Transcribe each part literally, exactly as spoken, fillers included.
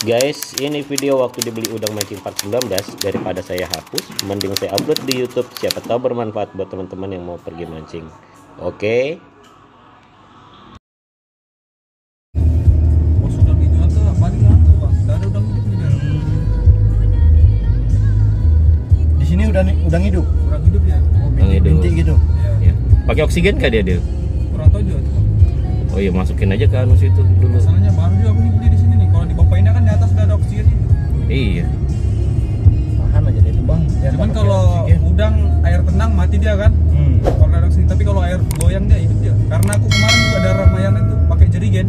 Guys, ini video waktu dibeli udang mancing part sembilan belas. Daripada saya hapus, mending saya upload di YouTube. Siapa tahu bermanfaat buat teman-teman yang mau pergi mancing. Oke. Di sini udang udang hidup. Udang hidup ya. Udang hidup. Bintik gitu. Ya. Pakai oksigen kah dia, dia? Kurang tahu juga. Oh iya, masukin aja ke anu situ dulu. Masalahnya baru juga aku beli di sini nih. Kalau di Bapainda kan di atas udah ada oksigennya. Iya. Tahan aja deh itu, Bang. Jangan. Cuman kalau udang air tenang mati dia kan. Hmm. Kalau ada oksigen, tapi kalau air goyang dia hidup dia. Karena aku kemarin juga ada ramayan itu pakai jerigen.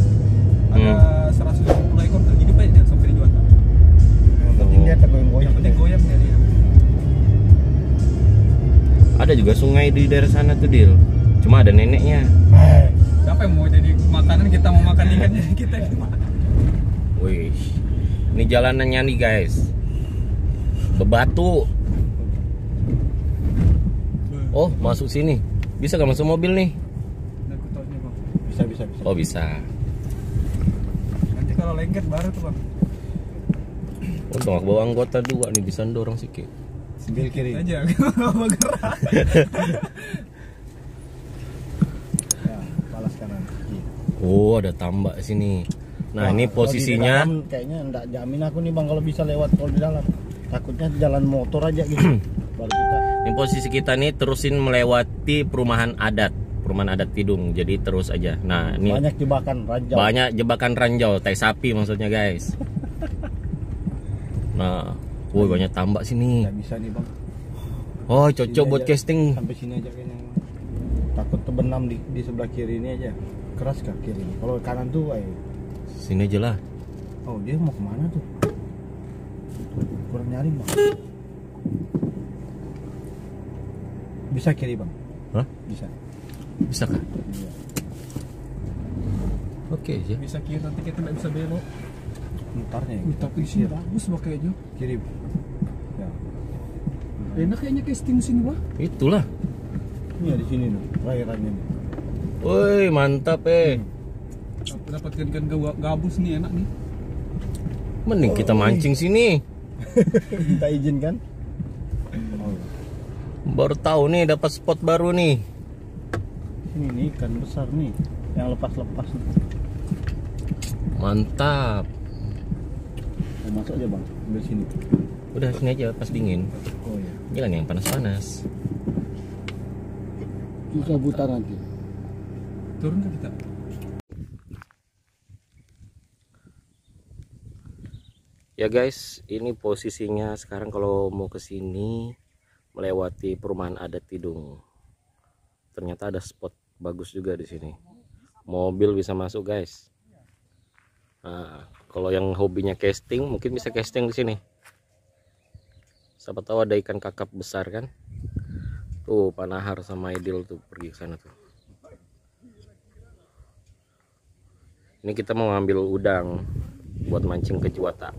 Ada hmm. seratus lima puluh ekor tuh hidup aja dia sampai dijual. Yang penting dia goyang-goyang, penting goyang dia. Ada juga sungai di daerah sana tuh, Dil. Cuma ada neneknya. Eh. Siapa yang mau jadi makanan, kita mau makan ikannya kita gimana? Wih, ini jalanannya nih guys, bebatu. Oh, masuk sini, bisa gak masuk mobil nih? Bisa, bisa, bisa. Oh bisa. Nanti kalau lengket baru tuh Bang. Untung aku bawa anggota dua nih, bisa dorong sikit. Sebelah kiri. Aja, nggak mau gerak. Oh, ada tambak sini. Nah, nah ini posisinya dalam, kayaknya enggak jamin aku nih Bang kalau bisa lewat tol di dalam. Takutnya jalan motor aja gitu. Baru kita. Ini posisi kita nih terusin melewati perumahan adat, perumahan adat Tidung. Jadi terus aja. Nah, ini banyak jebakan ranjau. Banyak jebakan ranjau, tai sapi maksudnya, guys. Nah, woi banyak tambak sini. Enggak bisa nih, Bang. Oh, cocok buat aja, casting. Sampai sini aja kayaknya. Takut terbenam di, di sebelah kiri ini aja. Keras ke kiri, kalau kanan tuh ayo. Sini aja lah. Oh dia mau kemana tuh? Kurang nyari Bang. Bisa kiri Bang? Hah? Bisa. Bisa kah? Iya. Oke aja. Bisa kiri, nanti kita nggak bisa belok. Bentarnya ya. Tapi sih bagus makanya. Kiri. Ya. Enak kayaknya casting sini Bang. Itulah. Iya di sini nih, rairannya nih. Woi mantap eh. Hmm. Dapat ikan gabus nih enak nih. Mending oh, kita mancing oi. Sini. Minta izin kan? Oh. Baru tahu nih dapat spot baru nih. Ini nih ikan besar nih, yang lepas-lepas. Mantap. Nah, masuk aja Bang, ambil sini. Udah sini aja pas dingin. Oh iya. Jangan yang panas-panas. Susah buta nanti. Turun ke kita. Ya guys, ini posisinya sekarang kalau mau ke sini melewati perumahan adat Tidung. Ternyata ada spot bagus juga di sini. Mobil bisa masuk guys. Nah, kalau yang hobinya casting mungkin bisa casting di sini. Siapa tahu ada ikan kakap besar kan? Tuh Panahar sama Idil tuh pergi ke sana tuh. Ini kita mau ambil udang buat mancing ke Juwata.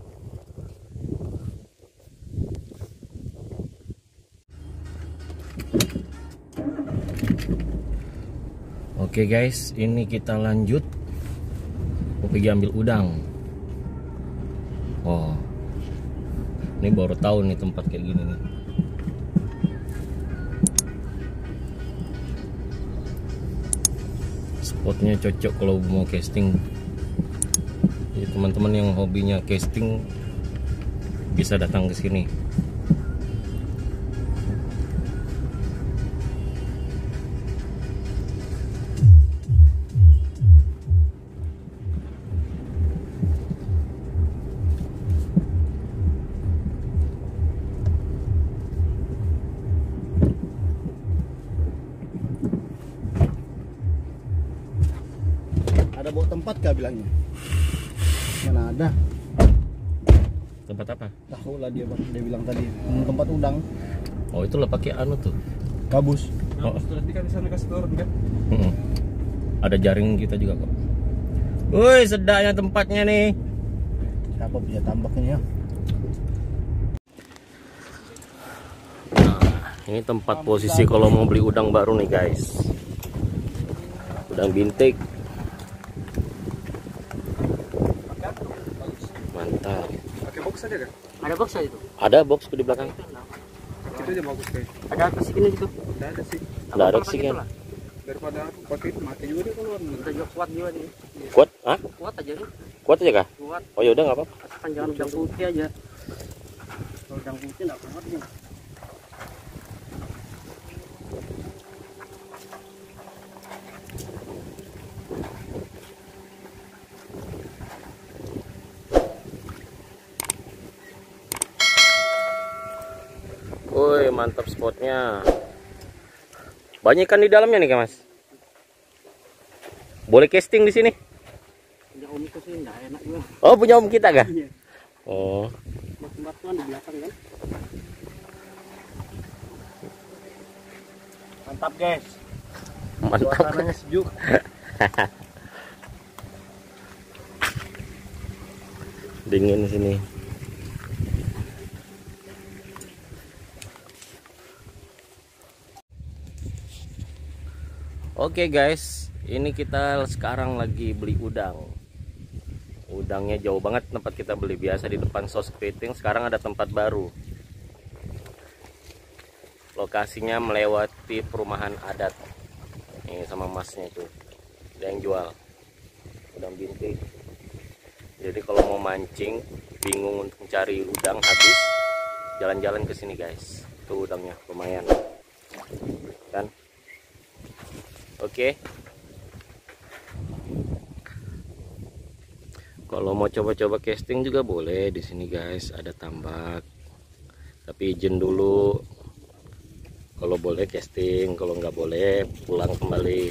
Oke guys, ini kita lanjut mau pergi ambil udang. Oh, ini baru tahu nih tempat kayak gini nih. Spotnya cocok kalau mau casting. Jadi teman-teman yang hobinya casting bisa datang ke sini. Ada bawa tempat gak bilangnya? Mana ada. Tempat apa? Tahu lah dia, dia bilang tadi tempat udang. Oh itulah pakai anu tuh. Gabus. Gabus tuh nanti kan disana kasih turun kan? Mm-mm. Ada jaring kita juga kok. Woi sedaknya tempatnya nih. Siapa punya tambaknya ya? Nah, ini tempat posisi kalau mau beli udang baru nih guys. Udang bintik. Mantap. Pakai box aja kan? Ada box aja tuh. Ada box di belakang. Itu aja bagus kayak. Ada kesini gitu. Enggak ada sih. Enggak ada sih kan. Daripada pakai itu mati juga dia keluar. Kita juga kuat juga nih. Kuat? Hah? Kuat aja nih. Kuat aja kah? Kuat. Oh ya udah enggak apa-apa. Asalkan jangan udang putih aja. Kalau udang putih enggak kuat nih. Woi, mantap spotnya. Banyak ikan di dalamnya nih, Mas. Boleh casting di sini? Punya om itu sih enggak enak juga. Oh, punya om kita kah? Iya. Oh. Batu-batuan di belakang kan. Mantap, guys. Mantap. Suasananya sejuk. Dingin di sini. Oke guys, ini kita sekarang lagi beli udang. Udangnya jauh banget tempat kita beli, biasa di depan Sos Kepiting, sekarang ada tempat baru. Lokasinya melewati perumahan adat. Ini sama masnya itu, ada yang jual udang bintik. Jadi kalau mau mancing, bingung untuk mencari udang habis, jalan-jalan ke sini guys. Tuh udangnya lumayan, kan? Oke, okay. Kalau mau coba-coba casting juga boleh di sini guys, ada tambak. Tapi izin dulu. Kalau boleh casting, kalau nggak boleh pulang kembali.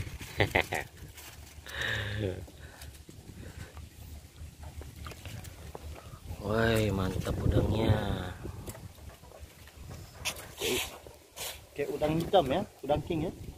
Woi, mantap udangnya. Kayak udang hitam ya, udang king ya.